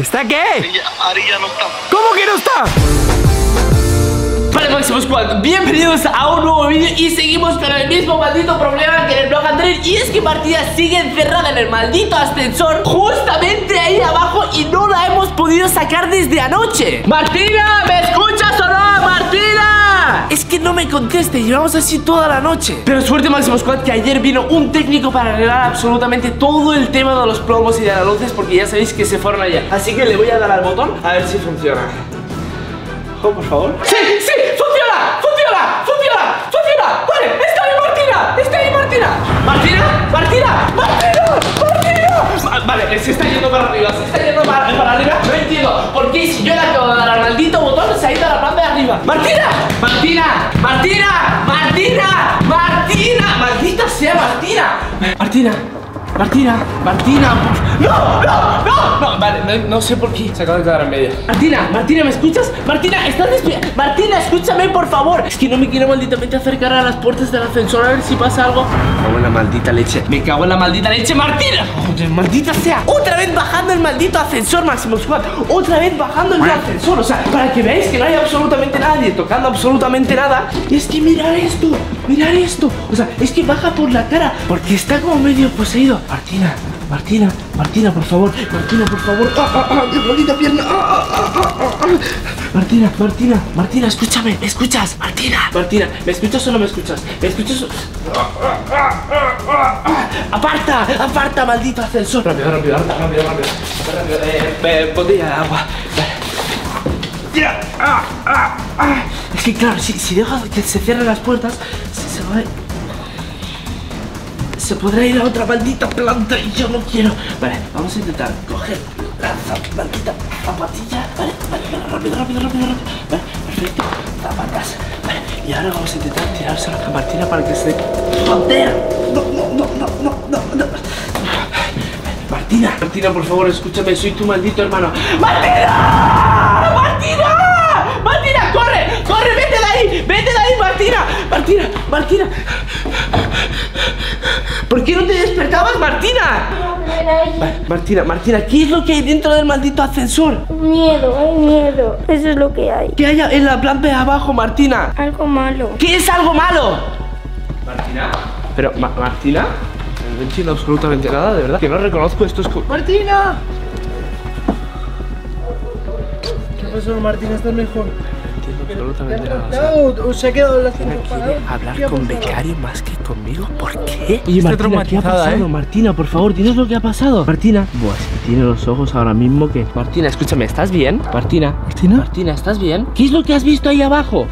¿Qué está qué? Ari ya no está. ¿Cómo que no está? Vale, Maximus Squad, bienvenidos a un nuevo vídeo y seguimos con el mismo maldito problema que en el blog anterior. Y es que partida sigue encerrada en el maldito ascensor, justamente ahí abajo, y no la hemos podido sacar desde anoche. Martina, ¿me escuchas o no? Martina, es que no me conteste, llevamos así toda la noche. Pero suerte, Maximus Squad, que ayer vino un técnico para arreglar absolutamente todo el tema de los plomos y de las luces, porque ya sabéis que se fueron allá. Así que le voy a dar al botón a ver si funciona. Ojo, por favor. ¡Sí! ¡Sí! ¡Funciona! ¡Funciona! ¡Funciona! ¡Funciona! ¡Vale! ¡Está ahí Martina! ¡Está ahí Martina! ¡Martina! ¡Martina! ¡Martina! Vale, se está yendo para arriba, se está yendo para arriba. No entiendo por qué, si yo le acabo de dar al maldito botón, se ha ido a la planta de arriba. ¡Martina! ¡Martina! ¡Martina! ¡Martina! ¡Martina! ¡Maldita sea Martina! ¡Martina! ¡Martina! ¡Martina! ¡No! ¡No! ¡No! No, vale, no sé por qué se acaba de quedar en medio. Martina, Martina, ¿me escuchas? Martina, ¿estás despierta? Martina, escúchame, por favor. Es que no me quiero malditamente acercar a las puertas del ascensor a ver si pasa algo. Me cago en la maldita leche. Me cago en la maldita leche, Martina. Joder, maldita sea. Otra vez bajando el maldito ascensor, Maximus Squad. Otra vez bajando el ascensor. O sea, para que veáis que no hay absolutamente nadie tocando absolutamente nada. Es que mirad esto, mirad esto. O sea, es que baja por la cara porque está como medio poseído. Martina, Martina, Martina, por favor, Martina, por favor. ¡Qué bonita pierna! Martina, Martina, Martina, escúchame, ¿me escuchas? Martina, Martina, ¿me escuchas o no me escuchas? ¿Me escuchas o...? ¡Aparta! ¡Aparta, maldito ascensor! Rápido, rápido, rápido, rápido, rápido. Botella de agua. Es que claro, si dejas que se cierren las puertas, se va a... se podrá ir a otra maldita planta y yo no quiero. Vale, vamos a intentar coger la maldita zapatilla. Vale, vale, vale, rápido, rápido, rápido, rápido. Vale, perfecto, zapatas. Vale, y ahora vamos a intentar tirarse a Martina para que se... ¡Joder! No, no, no, no, no, no, no. Martina, Martina, por favor, escúchame, soy tu maldito hermano. ¡Martina! ¡Martina! ¡Martina, corre! ¡Corre, vete de ahí! ¡Vete de ahí, Martina! ¡Martina, Martina! ¿Por qué no te despertabas, Martina? Martina, Martina, ¿qué es lo que hay dentro del maldito ascensor? Miedo, hay miedo. Eso es lo que hay. ¿Qué hay en la planta de abajo, Martina? Algo malo. ¿Qué es algo malo? Martina. Pero, Martina, no entiendo absolutamente nada, de verdad. Que no reconozco estos... ¡Martina! ¿Qué pasó, Martina? ¿Estás mejor? Absolutamente nada. O sea, Martina quiere hablar con Becario más que conmigo. ¿Por qué? Oye, Martina, ¿qué ha pasado? Martina, por favor, dinos lo que ha pasado. Martina. Buah, es que tiene los ojos ahora mismo que... Martina, escúchame, ¿estás bien? Martina. ¿Martina? Martina, ¿estás bien? ¿Qué es lo que has visto ahí abajo?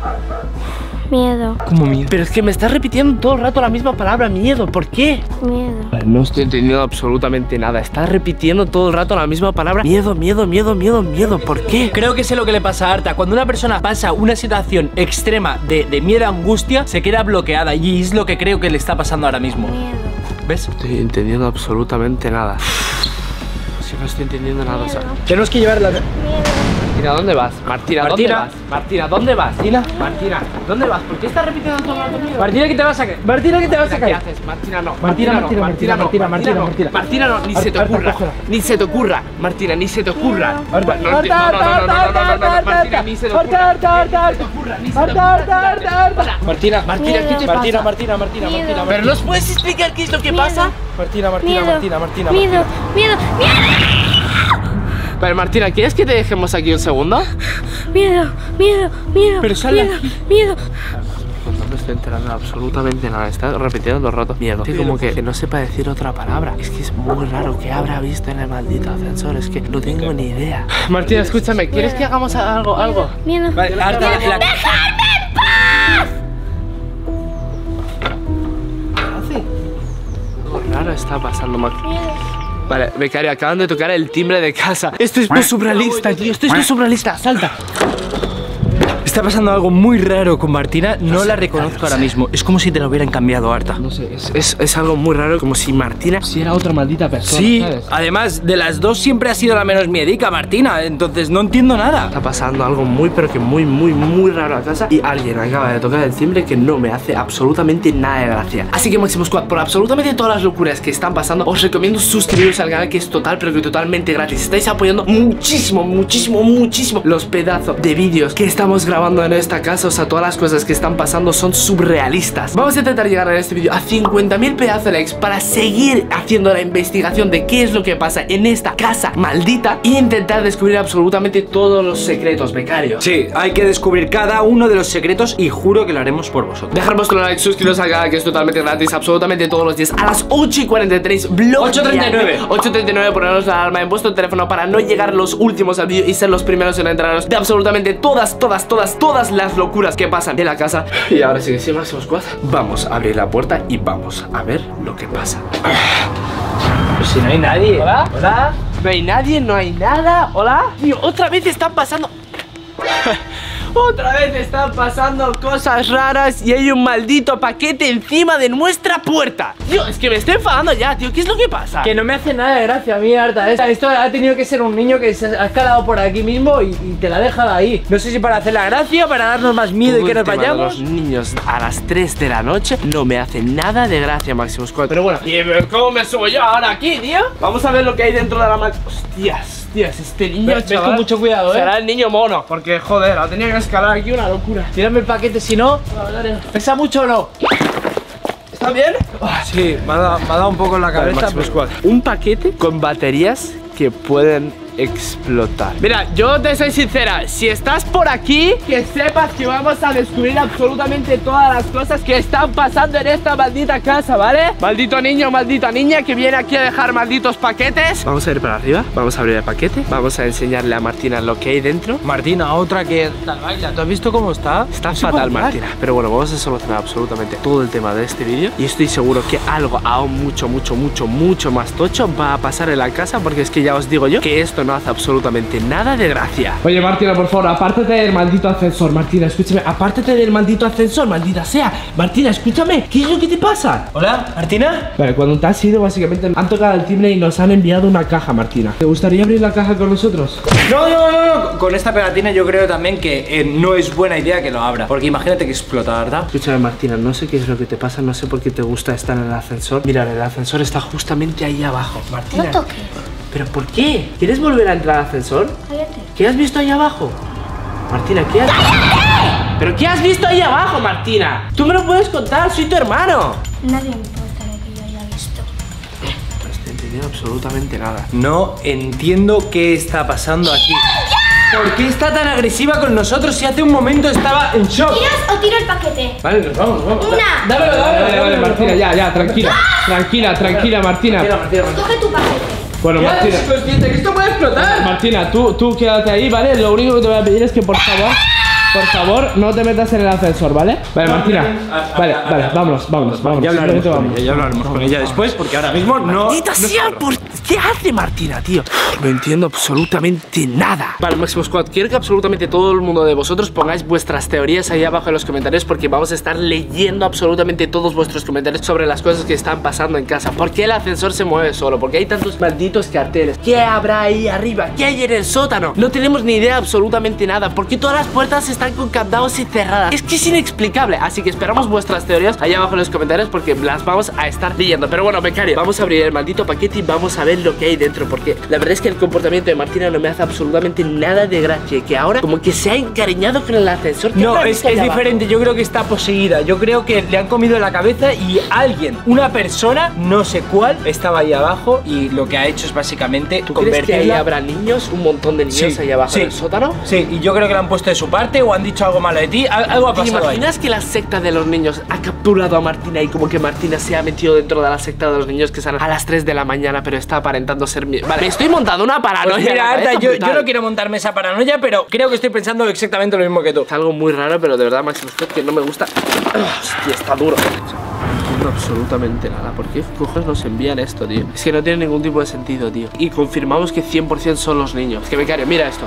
Miedo. ¿Cómo miedo? Pero es que me estás repitiendo todo el rato la misma palabra, miedo. ¿Por qué? Miedo. No estoy entendiendo absolutamente nada. Estás repitiendo todo el rato la misma palabra. Miedo, miedo, miedo, miedo, miedo. ¿Por qué? Creo que sé lo que le pasa a Arta. Cuando una persona pasa una situación extrema de miedo, angustia, se queda bloqueada. Y es lo que creo que le está pasando ahora mismo. Miedo. ¿Ves? No estoy entendiendo absolutamente nada. Sí, no estoy entendiendo nada. O sea, tenemos que llevarla. Miedo. Martina, ¿dónde vas? Martina, ¿dónde vas? Martina, ¿dónde vas? Martina, Martina, ¿dónde vas? ¿Por qué estás repitiendo todo el rato conmigo? Martina, ¿qué te vas a caer? Martina, ¿qué te vas a caer? ¿Qué haces? Martina, no. Martina, Martina, Martina, Martina, Martina, Martina. Martina, no, ni se te ocurra. Ni se te ocurra. Martina, ni se te ocurra. Marta, no, no, no, Martina, ni se te ocurra. Martina, Martina, ¿qué te pasa? Martina, Martina, Martina, Martina. ¿Pero nos puedes explicar qué es lo que pasa? Martina, Martina, Martina, Martina. Miedo, miedo, miedo. Vale, Martina, ¿quieres que te dejemos aquí un segundo? Miedo, miedo, miedo. Pero sale miedo, miedo. No me estoy enterando absolutamente nada. Está repitiendo todo el rato. Miedo. Es como que no sepa decir otra palabra. Es que es muy raro. ¿Qué habrá visto en el maldito ascensor? Es que no tengo ni idea. Martina, escúchame. ¿Quieres que hagamos algo? Algo. Miedo. Vale, Arta, la... ¡Dejadme en paz! ¿Qué hace? Algo raro está pasando, Martina. Vale, Becario, acaban de tocar el timbre de casa. Esto es por surrealista, tío. Esto es por surrealista. Salta. Está pasando algo muy raro con Martina. No la reconozco ahora mismo. Es como si te la hubieran cambiado, Arta. No sé, es algo muy raro. Como si Martina... si era otra maldita persona, sí, ¿sabes? Además, de las dos siempre ha sido la menos miedica, Martina. Entonces no entiendo nada. Está pasando algo muy, pero que muy raro a casa. Y alguien acaba de tocar el timbre que no me hace absolutamente nada de gracia. Así que Maximus Squad, por absolutamente todas las locuras que están pasando, os recomiendo suscribiros al canal, que es total, pero que totalmente gratis. Estáis apoyando muchísimo, muchísimo, muchísimo los pedazos de vídeos que estamos grabando en esta casa. O sea, todas las cosas que están pasando son surrealistas. Vamos a intentar llegar en este vídeo a 50.000 pedazos de likes para seguir haciendo la investigación de qué es lo que pasa en esta casa maldita e intentar descubrir absolutamente todos los secretos, Becario. Sí, hay que descubrir cada uno de los secretos y juro que lo haremos por vosotros. Dejad vuestro like, suscribiros al canal, que es totalmente gratis, absolutamente todos los días a las 8:43, blog 8:39, 8:39. Poneros la alarma en vuestro teléfono para no llegar los últimos al vídeo y ser los primeros en enteraros de absolutamente todas las locuras que pasan en la casa. Y ahora sí que sí, Maximus Squad, vamos a abrir la puerta y vamos a ver lo que pasa. Pues si no hay nadie. Hola, hola. No hay nadie, no hay nada. Hola. Tío, otra vez están pasando. Otra vez están pasando cosas raras y hay un maldito paquete encima de nuestra puerta. Tío, es que me estoy enfadando ya, tío. ¿Qué es lo que pasa? Que no me hace nada de gracia a mí, Arta. Esto ha tenido que ser un niño que se ha escalado por aquí mismo y te la ha dejado ahí. No sé si para hacer la gracia, para darnos más miedo y que nos vayamos. Los niños a las 3 de la noche no me hacen nada de gracia, Maximus Squad. Pero bueno, ¿cómo me subo yo ahora aquí, tío? Vamos a ver lo que hay dentro de la máquina. Hostias. Tías, este niño, chaval, con mucho cuidado, ¿eh? Será el niño mono, porque joder, lo tenía que escalar aquí, una locura. Tírame el paquete, si no, ¿pesa mucho o no? ¿Está bien? Sí, me ha dado un poco en la cabeza. Un paquete con baterías que pueden explotar. Mira, yo te soy sincera, si estás por aquí, que sepas que vamos a descubrir absolutamente todas las cosas que están pasando en esta maldita casa, ¿vale? Maldito niño, maldita niña que viene aquí a dejar malditos paquetes. Vamos a ir para arriba, vamos a abrir el paquete, vamos a enseñarle a Martina lo que hay dentro. Martina, otra que tal baila. ¿Tú has visto cómo está? Está fatal, Martina. Pero bueno, vamos a solucionar absolutamente todo el tema de este vídeo y estoy seguro que algo aún mucho más tocho va a pasar en la casa, porque es que ya os digo yo que esto no hace absolutamente nada de gracia. Oye, Martina, por favor, apártate del maldito ascensor. Martina, escúchame, apártate del maldito ascensor, maldita sea. Martina, escúchame, ¿qué es lo que te pasa? Hola, Martina. Vale, cuando te has ido, básicamente han tocado el timbre y nos han enviado una caja, Martina. ¿Te gustaría abrir la caja con nosotros? No. Con esta pegatina yo creo también que no es buena idea que lo abra, porque imagínate que explota, ¿verdad? Escúchame, Martina, no sé qué es lo que te pasa, no sé por qué te gusta estar en el ascensor. Mira, el ascensor está justamente ahí abajo, Martina. No toques. ¿Pero por qué? ¿Quieres volver a entrar al ascensor? Cállate. ¿Qué has visto ahí abajo? Martina, ¿qué has visto? ¡Cállate! ¿Pero qué has visto ahí abajo, Martina? Tú me lo puedes contar, soy tu hermano. Nadie me importa lo que yo haya visto. No estoy entendiendo absolutamente nada. No entiendo qué está pasando aquí. ¿Por qué está tan agresiva con nosotros si hace un momento estaba en shock? ¿Tiras o tiro el paquete? Vale, nos vamos, Una. Dámelo, Martina, ya, tranquila. Tranquila, Martina. Coge tu paquete. Bueno, Martina, ¿eres consciente que esto puede explotar? Martina, tú quédate ahí, ¿vale? Lo único que te voy a pedir es que por favor, no te metas en el ascensor, ¿vale? Vale, Martina, vale, vámonos. Ya hablaremos con ella después, porque ahora mismo no... ¡Maldita sea! ¿Qué hace Martina, tío? No entiendo absolutamente nada. Vale, Maximus Squad, quiero que absolutamente todo el mundo de vosotros pongáis vuestras teorías ahí abajo en los comentarios, porque vamos a estar leyendo absolutamente todos vuestros comentarios sobre las cosas que están pasando en casa. ¿Por qué el ascensor se mueve solo? ¿Por qué hay tantos malditos carteles? ¿Qué habrá ahí arriba? ¿Qué hay en el sótano? No tenemos ni idea absolutamente nada. ¿Por qué todas las puertas están con candados y cerradas? Es que es inexplicable. Así que esperamos vuestras teorías ahí abajo en los comentarios, porque las vamos a estar leyendo. Pero bueno, Becario, vamos a abrir el maldito paquete y vamos a ver lo que hay dentro, porque la verdad es que el comportamiento de Martina no me hace absolutamente nada de gracia. Que ahora como que se ha encariñado con el ascensor. No, es diferente. Yo creo que está poseída. Yo creo que le han comido la cabeza y alguien, una persona, no sé cuál, estaba ahí abajo y lo que ha hecho es básicamente convertirla. ¿Crees que ahí habrá niños? Un montón de niños, sí, ahí abajo, sí, en el sótano. Sí, y yo creo que la han puesto de su parte, o han dicho algo malo de ti, algo ha pasado. ¿Te imaginas ahí que la secta de los niños ha capturado a Martina y como que Martina se ha metido dentro de la secta de los niños que salen a las 3 de la mañana pero está aparentando ser mi... Vale, me estoy montando una paranoia. Pues mira, Arta, yo no quiero montarme esa paranoia, pero creo que estoy pensando exactamente lo mismo que tú. Es algo muy raro, pero de verdad, Maximus Squad, que no me gusta. Hostia, está duro. Absolutamente nada. ¿Por qué cojones nos envían esto, tío? Es que no tiene ningún tipo de sentido, tío. Y confirmamos que 100% son los niños. Es que, Becario, mira esto.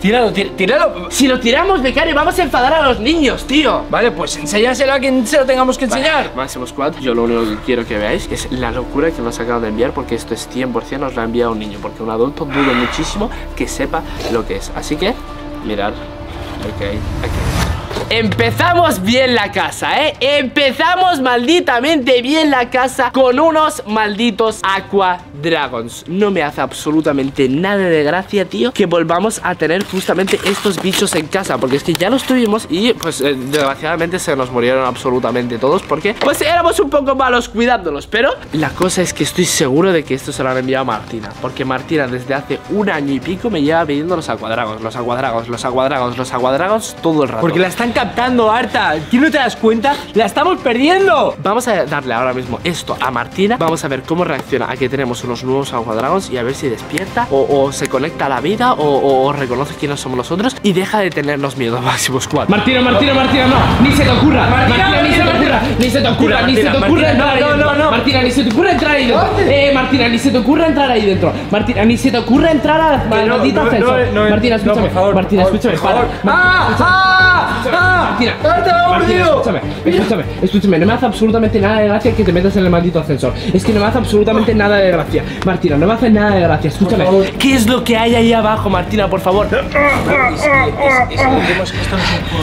Tíralo, tíralo. Si lo tiramos, Becario, vamos a enfadar a los niños, tío. Vale, pues enséñaselo a quien se lo tengamos que enseñar. Vale, Maximus Squad, yo lo único que quiero que veáis es la locura que nos acaban de enviar, porque esto es 100% nos la ha enviado un niño, porque un adulto dudo muchísimo que sepa lo que es. Así que, mirad lo que hay aquí. Empezamos bien la casa, ¿eh? Empezamos malditamente bien la casa con unos malditos Aqua Dragons. No me hace absolutamente nada de gracia, tío, que volvamos a tener justamente estos bichos en casa, porque es que ya los tuvimos y, pues, desgraciadamente se nos murieron absolutamente todos, porque, pues, éramos un poco malos cuidándolos. Pero la cosa es que estoy seguro de que esto se lo han enviado a Martina, porque Martina desde hace un año y pico me lleva pidiendo los Aqua Dragons, los Aqua Dragons, los Aqua Dragons, los Aqua Dragons todo el rato. Porque la están captando, Arta. ¿Quién no te das cuenta? ¡La estamos perdiendo! Vamos a darle ahora mismo esto a Martina. Vamos a ver cómo reacciona a que tenemos unos nuevos Aqua Dragons y a ver si despierta o se conecta a la vida o reconoce quiénes somos nosotros y deja de tenernos miedo. Maximus Squad. Martina, Martina, Martina, no. Ni se te ocurra. Martina, ni se te ocurra. Ni se te ocurra. Ni se te ocurra entrar ahí dentro. Martina, ni se te ocurra entrar ahí dentro. Martina, ni se te ocurra entrar ahí dentro. Martina, ni se te ocurra entrar a la maldita ofensa. Martina, escúchame. Martina, escúchame. Martina, Martina, escúchame, escúchame, no me hace absolutamente nada de gracia que te metas en el maldito ascensor. Es que no me hace absolutamente nada de gracia. Martina, no me hace nada de gracia, escúchame. ¿Qué es lo que hay ahí abajo, Martina, por favor?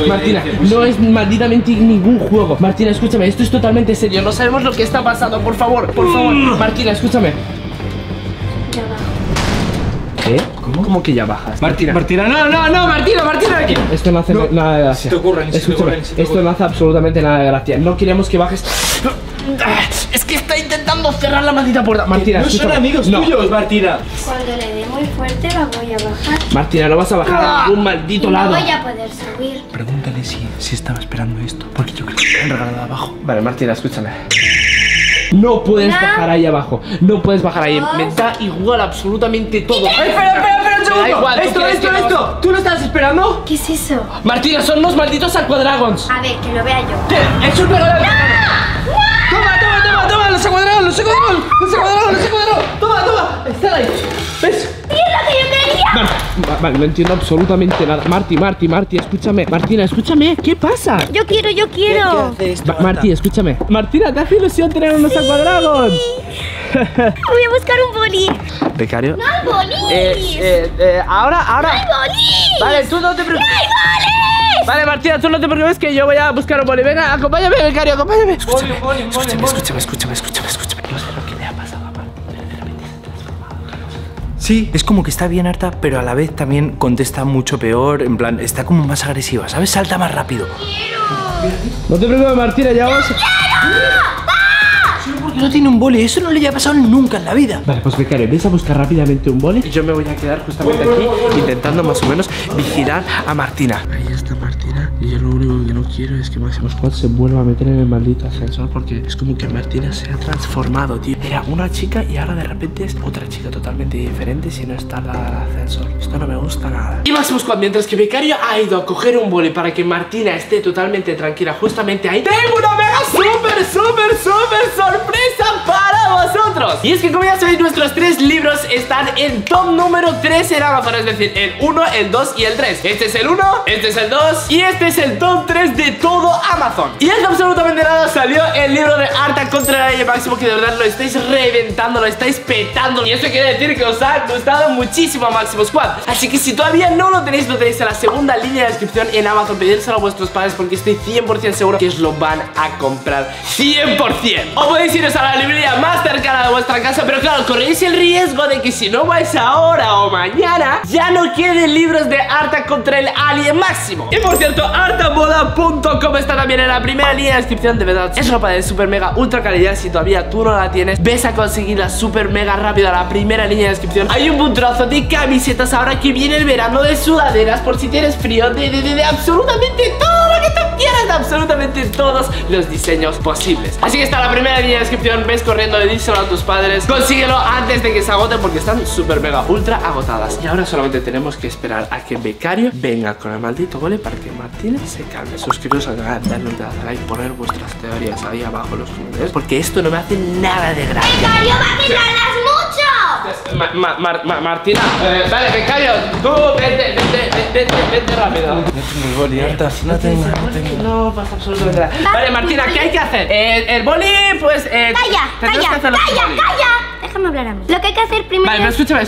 Martina, no es malditamente ningún juego. Martina, escúchame, esto es totalmente serio. No sabemos lo que está pasando, por favor, por favor. Martina, escúchame. ¿Eh? ¿Cómo? ¿Cómo que ya bajas? Martina, Martina, no, no, no, Martina, Martina, aquí. Esto no hace nada de gracia. Si te ocurre, esto no hace absolutamente nada de gracia. No queremos que bajes. Es que está intentando cerrar la maldita puerta. Martina, no son amigos tuyos, Martina. Cuando le dé muy fuerte la voy a bajar. Martina, no vas a bajar a ningún maldito lado. No voy a poder subir. Pregúntale si estaba esperando esto, porque yo creo que se han regalado abajo. Vale, Martina, escúchame. No puedes bajar ahí abajo. No puedes bajar ahí. Me da igual absolutamente todo. Espera, espera, espera un segundo. Igual, esto. ¿Tú lo estabas esperando? ¿Qué es eso? Martina, son los malditos Aqua Dragons. A ver, que lo vea yo. ¿Qué? ¡Es un regalo! ¡Toma, toma, toma, toma! ¡Los Aqua Dragons, los Aqua Dragons! ¡Los Aqua Dragons, los Aqua Dragons! ¡Toma, toma! ¡Están ahí! ¿Ves? Vale, no entiendo absolutamente nada. Marti, escúchame. Martina, escúchame. ¿Qué pasa? Yo quiero. ¿Qué hace esto, Marti, escúchame. Martina, ¿te hace ilusión tener unos Aqua Dragons? Voy a buscar un boli. ¿Becario? ¡No hay bolis! Ahora. ¡No hay bolis! Vale, tú no te preocupes. ¡No hay bolis! Vale, Martina, tú no te preocupes que yo voy a buscar un boli. Venga, acompáñame, Becario, acompáñame. Escúchame. No sé lo que le ha pasado. Sí, es como que está bien harta, pero a la vez también contesta mucho peor, en plan, está como más agresiva, ¿sabes? Salta más rápido. ¡Quiero! No te preocupes, Martina, ya vas. ¡No quiero! Solo porque no tiene un boli, eso no le ha pasado nunca en la vida. Vale, pues Becario, ves a buscar rápidamente un boli y yo me voy a quedar justamente aquí intentando más o menos vigilar a Martina. Ahí está Martina y yo lo único que no quiero es que Maximus Squad se vuelva a meter en el maldito ascensor, porque es como que Martina se ha transformado, tío. Era una chica y ahora de repente es otra chica totalmente diferente si no está la ascensor. Esto no me gusta nada. Y Maximus Squad, mientras que Becario ha ido a coger un boli para que Martina esté totalmente tranquila justamente ahí, tengo una mega súper sorpresa para vosotros. Y es que, como ya sabéis, nuestros tres libros están en top número 3 en Amazon, es decir, el 1, el 2 y el 3. Este es el 1, este es el 2 y este es el top 3 de todo Amazon. Y hace absolutamente nada salió el libro de Arta contra el Máximo, que de verdad lo estáis reventando, lo estáis petando. Y eso quiere decir que os ha gustado muchísimo a Maximus Squad. Así que si todavía no lo tenéis en la segunda línea de descripción en Amazon. Pedírselo a vuestros padres porque estoy 100% seguro que os lo van a comprar 100%. O podéis iros a la librería más cercana de vuestra casa, pero claro, corréis el riesgo de que si no vais ahora o mañana, ya no queden libros de Arta contra el Alien Máximo. Y por cierto, artamoda.com está también en la primera línea de descripción. De verdad, es ropa de super mega ultra calidad. Si todavía tú no la tienes, ves a conseguirla super mega rápido a la primera línea de descripción. Hay un montonazo de camisetas ahora que viene el verano, de sudaderas por si tienes frío, de absolutamente todo lo que tú quieras, de absolutamente todos los diseños posibles. Así que está la primera línea de descripción, ves corriendo, le díselo a tus padres, consíguelo antes de que se agoten porque están super mega ultra agotadas. Y ahora solamente tenemos que esperar a que Becario venga con el maldito gole para que Martina se calme. Suscribiros al canal, darle un pedazo de like, poner vuestras teorías ahí abajo en los comentarios, porque esto no me hace nada de gracia. ¡Becario va a quitarlas mucho! Martina, vale, Becario, tú vete rápido. No tengo el boli, hartas, no tengo. No pasa absolutamente nada. Vale, Martina, ¿qué hay que hacer? El boli, pues... ¡Calla! Déjame hablar a mí. Lo que hay que hacer primero. Vale, pero escúchame.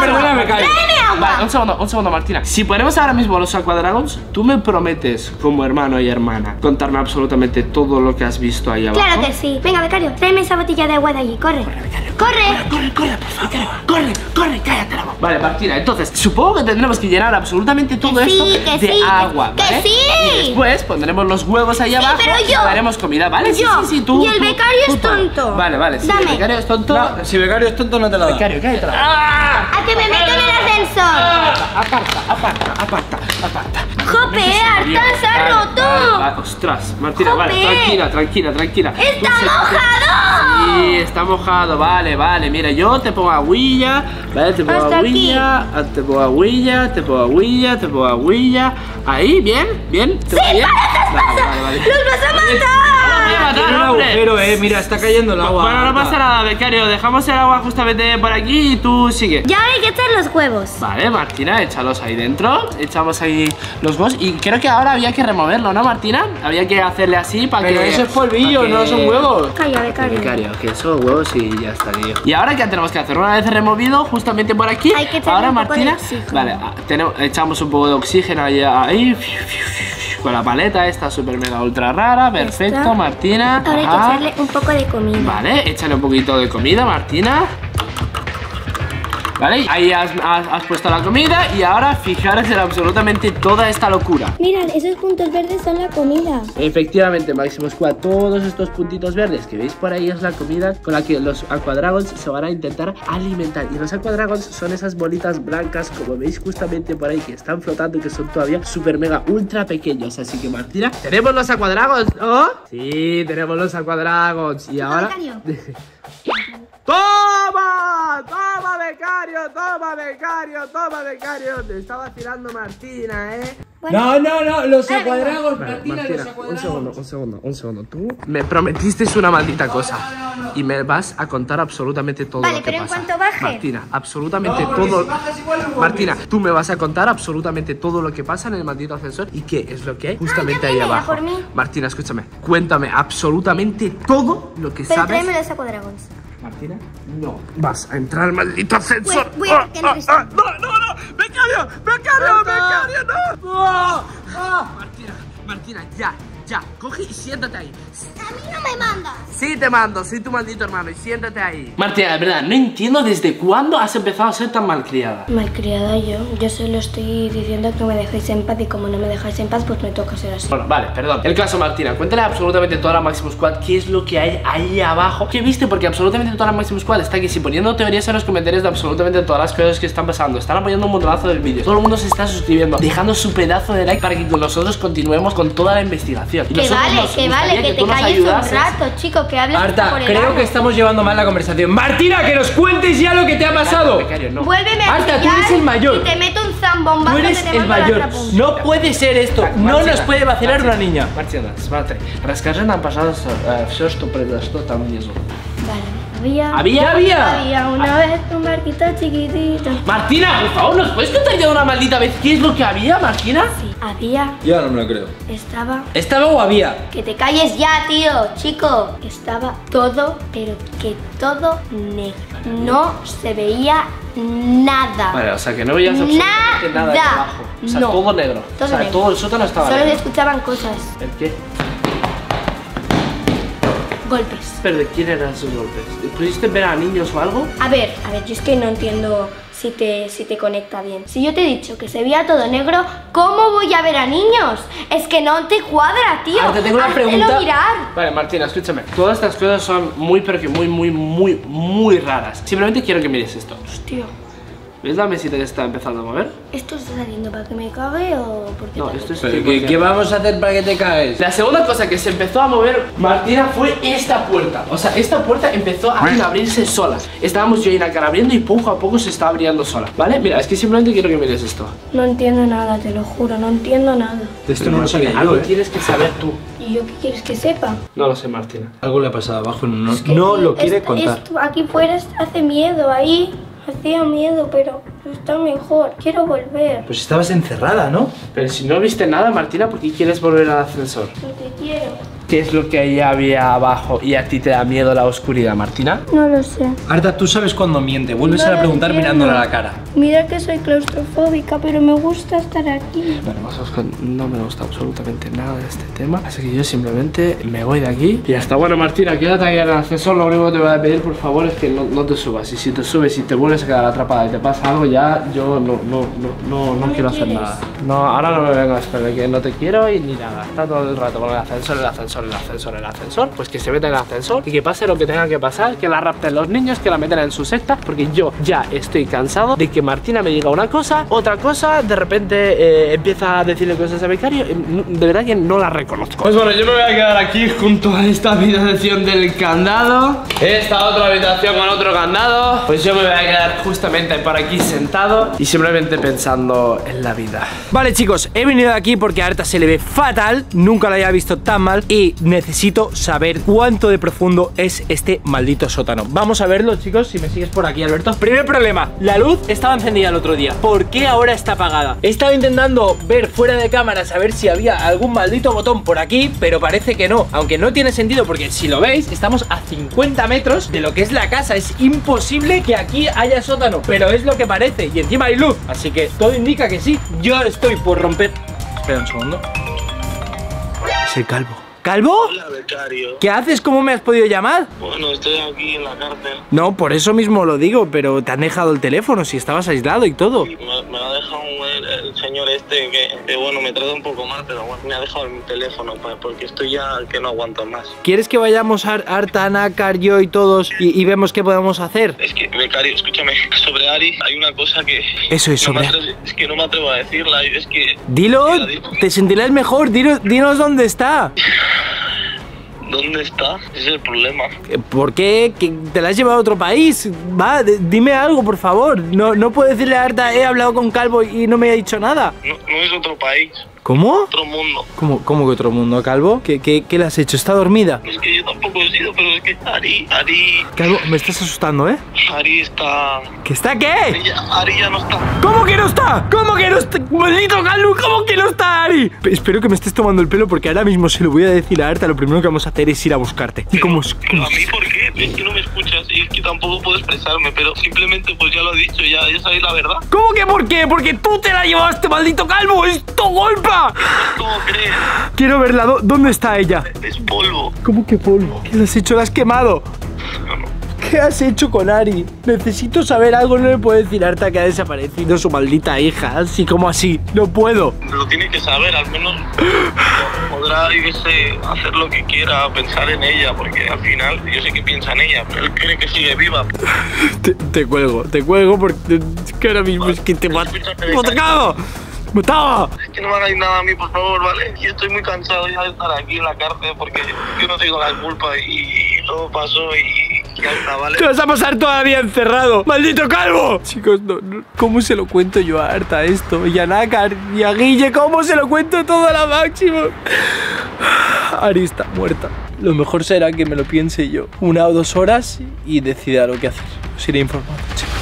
Perdóname, Calvo. Vale, un segundo, Martina. Si ponemos ahora mismo los Aqua Dragons, tú me prometes, como hermano y hermana, contarme absolutamente todo lo que has visto ahí abajo. Claro que sí. Venga, Becario, tráeme esa botella de agua de allí. Corre. Corre, Becario. Corre, por favor. Corre, cállate la boca. Vale, Martina, entonces supongo que tendremos que llenar absolutamente todo esto de agua. ¿Vale? ¡Que sí! Y después pondremos los huevos ahí abajo. Pero yo. Y haremos comida, ¿vale? Sí, tú. Y el Becario es tonto. Vale. Sí, el Becario es tonto. Si Becario es tonto, no te la da. Becario, cállate. ¡A que me meto en el ascensor! Aparta. ¡Jope, Arta, se ha roto! Vale, ostras, Martina, ¡jope! Vale, tranquila. ¡Está mojado! Sí, está mojado, vale. Mira, yo te pongo agüilla, ¿vale? Te pongo agüilla. Ahí, bien. ¡Sí, vale! ¡Los vas a matar! Pero mira, está cayendo el agua. Bueno, no pasa nada, Becario. Dejamos el agua justamente por aquí y tú sigue. Ya ahora hay que echar los huevos. Vale, Martina, échalos ahí dentro. Echamos ahí los huevos. Y creo que ahora había que removerlo, ¿no, Martina? Había que hacerle así para que... Pero eso es polvillo, no son huevos. Calla, Becario, que son huevos y ya está, tío. Y ahora, ¿qué tenemos que hacer? Una vez removido, justamente por aquí, hay que echar ahora, Martina, vale, echamos un poco de oxígeno ahí. Con la paleta esta super mega ultra rara. Perfecto, esta. Martina. Ahora hay que echarle un poco de comida. Vale, échale un poquito de comida, Martina. Vale, ahí has puesto la comida. Y ahora fijaros en absolutamente toda esta locura. Mirad, esos puntos verdes son la comida. Efectivamente, Maximus Squad, todos estos puntitos verdes que veis por ahí es la comida con la que los Aqua Dragons se van a intentar alimentar. Y los Aqua Dragons son esas bolitas blancas, como veis justamente por ahí, que están flotando y que son todavía super mega ultra pequeños. Así que, Martina, tenemos los Aqua Dragons, ¿no? Sí, tenemos los Aqua Dragons. Y ahora... ¡Toma, Becario! Te estaba tirando Martina, ¿eh? Bueno. No, los Aqua Dragons, Martina, los Aqua Dragons. Un segundo. Tú me prometiste una maldita cosa. No. Y me vas a contar absolutamente todo lo que pasa. Vale, pero en cuanto baje. Martina, absolutamente todo. Si bajas, igual no Martina, tú me vas a contar absolutamente todo lo que pasa en el maldito ascensor y qué es lo que hay justamente ahí abajo. Por mí. Martina, escúchame. Cuéntame absolutamente todo lo que sabes. Pero tráeme los Aqua Dragons. Martina, no. Vas a entrar, maldito ascensor. No. Becario, no. Martina, ya. Coge y siéntate ahí. A mí no me mandas. Sí te mando, soy tu maldito hermano y siéntate ahí. Martina, de verdad, no entiendo desde cuándo has empezado a ser tan malcriada. Malcriada yo solo estoy diciendo que me dejéis en paz y como no me dejáis en paz, pues me toca ser así. Bueno, vale, perdón. El caso, Martina, cuéntale absolutamente toda la Maximus Squad qué es lo que hay ahí abajo. ¿Qué viste? Porque absolutamente toda la Maximus Squad está aquí, si poniendo teorías en los comentarios de absolutamente todas las cosas que están pasando. Están apoyando un montonazo del vídeo. Todo el mundo se está suscribiendo, dejando su pedazo de like para que nosotros continuemos con toda la investigación. Que te calles un rato, chico, que hables Arta, por el creo agua. Que estamos llevando mal la conversación. Martina, que nos cuentes ya lo que te ha pasado. Becario, no. Vuélveme a Arta, tú eres el mayor. Y te meto un zambombazo. Tú eres el mayor. No puede ser esto. No nos puede vacilar una niña. Martina, смотри. Расскажи нам, пожалуйста, все, что произошло там внизу. Vale. Había una vez un barquito chiquitito. Martina, por favor, ¿nos puedes contar ya una maldita vez qué es lo que había, Martina? Sí, había. Ya no me lo creo. ¿Estaba o había? Que te calles ya, tío, chico. Estaba todo, pero que todo negro. No se veía nada. Vale, o sea que no veías absolutamente nada de abajo. O sea, no. Todo negro. Todo negro. Todo el sótano estaba negro. Solo se escuchaban cosas. ¿El qué? Golpes. ¿Pero de quién eran esos golpes? ¿Pudiste ver a niños o algo? A ver, yo es que no entiendo si te conecta bien. Si yo te he dicho que se veía todo negro, ¿cómo voy a ver a niños? Es que no te cuadra, tío. Ahora te tengo una pregunta. Mirar. Vale, Martina, escúchame. Todas estas cosas son muy, pero que muy raras. Simplemente quiero que mires esto. Hostia. ¿Ves la mesita que está empezando a mover? ¿Esto está saliendo para que me cague o porque no? Esto es ¿Qué vamos a hacer para que te cagues? La segunda cosa que se empezó a mover, Martina, fue esta puerta. O sea, esta puerta empezó a abrirse sola. Estábamos yo y Nakar abriendo y poco a poco se está abriendo sola. ¿Vale? Mira, es que simplemente quiero que mires esto. No entiendo nada, te lo juro, no entiendo nada. Esto no lo sabía. Algo tienes que saber tú. ¿Y yo qué quieres que sepa? No lo sé, Martina. Algo le ha pasado abajo, no lo quiere contar. Esto aquí fuera hace miedo, ahí... Hacía miedo, pero está mejor. Quiero volver. Pues estabas encerrada, ¿no? Pero si no viste nada, Martina, ¿por qué quieres volver al ascensor? Porque quiero. ¿Qué es lo que ahí había abajo y a ti te da miedo la oscuridad, Martina? No lo sé. Arta, tú sabes cuando miente. Vuelves a preguntar mirándola a la cara. Mira que soy claustrofóbica, pero me gusta estar aquí. Bueno, no me gusta absolutamente nada de este tema, así que yo simplemente me voy de aquí. Y hasta bueno, Martina, quédate aquí en el ascensor. Lo único que te voy a pedir, por favor, es que no te subas. Y si te subes y te vuelves a quedar atrapada y te pasa algo, ya yo no quiero hacer nada. No, ahora no me vengo a esperar, que no te quiero y ni nada. Está todo el rato con el ascensor, el ascensor. Pues que se meta en el ascensor y que pase lo que tenga que pasar, que la rapten los niños, que la metan en su secta, porque yo ya estoy cansado de que Martina me diga una cosa, otra cosa, de repente empieza a decirle cosas a Becario, de verdad que no la reconozco. Pues bueno, yo me voy a quedar aquí junto a esta habitación del candado, esta otra habitación con otro candado, pues yo me voy a quedar justamente por aquí sentado y simplemente pensando en la vida. Vale chicos, he venido aquí porque a Arta se le ve fatal, nunca la había visto tan mal y necesito saber cuánto de profundo es este maldito sótano. Vamos a verlo, chicos, si me sigues por aquí, Alberto. Primer problema, la luz estaba encendida el otro día. ¿Por qué ahora está apagada? He estado intentando ver fuera de cámara, saber si había algún maldito botón por aquí, pero parece que no. Aunque no tiene sentido, porque si lo veis, estamos a 50 metros de lo que es la casa. Es imposible que aquí haya sótano, pero es lo que parece. Y encima hay luz, así que todo indica que sí. Yo estoy por romper... Espera un segundo. Es el Calvo. ¿Calvo? Hola, Becario. ¿Qué haces? ¿Cómo me has podido llamar? Bueno, estoy aquí en la cárcel. No, por eso mismo lo digo, pero te han dejado el teléfono, si estabas aislado y todo. Sí, me ha dejado el señor este que bueno, me trata un poco mal, pero bueno, me ha dejado el teléfono porque estoy ya que no aguanto más. ¿Quieres que vayamos a Arta, Nakar, yo y todos y vemos qué podemos hacer? Es que, Becario, escúchame, sobre Ari hay una cosa que... Eso es, sobre Ari. Es que no me atrevo a decirla, es que... Dilo, te sentirás mejor, dinos dónde está. ¿Dónde está? Ese es el problema. ¿Por qué? ¿Te la has llevado a otro país? Va, dime algo, por favor. No puedo decirle a Arta, he hablado con Calvo y no me ha dicho nada. No es otro país. ¿Cómo? Otro mundo. ¿Cómo que otro mundo, Calvo? ¿Qué le has hecho? ¿Está dormida? Es que yo tampoco he sido, pero es que Ari... Calvo, me estás asustando, ¿eh? Ari está... ¿Qué está qué? Ari ya no está. ¿Cómo que no está? ¿Cómo que no está? ¡Maldito Calvo! ¿Cómo que no está Ari? Espero que me estés tomando el pelo porque ahora mismo se lo voy a decir a Arta. Lo primero que vamos a hacer es ir a buscarte. ¿Y cómo es? ¿A mí por qué? Es que no me escuchas y es que tampoco puedo expresarme, pero simplemente pues ya lo he dicho, ya sabéis la verdad. ¿Cómo que por qué? Porque tú te la llevaste, maldito Calvo. ¡Es tu golpe! ¿Cómo crees? Quiero verla. ¿Dónde está ella? Es polvo. ¿Cómo que polvo? ¿Qué le has hecho? ¿La has quemado? No. ¿Qué has hecho con Ari? Necesito saber algo, no le puedo decir a Arta que ha desaparecido su maldita hija, así como así, no puedo. Lo tiene que saber, al menos podrá hacer lo que quiera, pensar en ella, porque al final yo sé que piensa en ella, pero él cree que sigue viva. Te cuelgo porque es que ahora mismo es que te mato. ¡Mataba! Es que no me hagáis nada a mí, por favor, ¿vale? Yo estoy muy cansado ya de estar aquí en la cárcel porque yo no tengo la culpa y todo pasó y ya está, ¿vale? Te vas a pasar todavía encerrado, maldito Calvo. Chicos, ¿cómo se lo cuento yo a Arta esto? Y a Nakar, y a Guille, ¿cómo se lo cuento todo a la Máximo? Ari está muerta. Lo mejor será que me lo piense yo 1 o 2 horas y decida lo que hacer. Os iré informando, chicos.